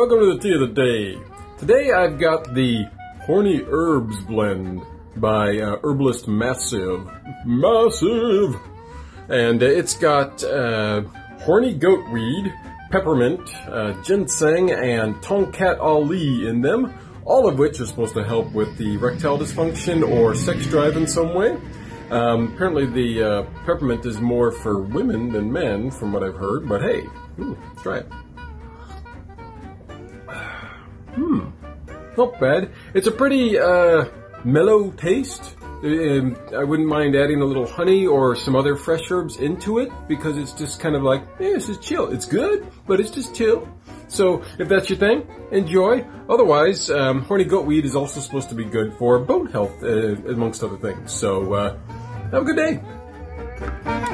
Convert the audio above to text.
Welcome to the tea of the day. Today I've got the Horny Herbs blend by Herbalist Massive. And it's got Horny Goat Weed, Peppermint, Ginseng, and Tongkat Ali in them, all of which are supposed to help with the erectile dysfunction or sex drive in some way. Apparently the peppermint is more for women than men, from what I've heard, but hey, let's try it. Not bad. It's a pretty mellow taste. I wouldn't mind adding a little honey or some other fresh herbs into it, because it's just kind of like, eh, this is chill. It's good, but it's just chill. So if that's your thing, enjoy. Otherwise, horny goat weed is also supposed to be good for bone health, amongst other things. So have a good day.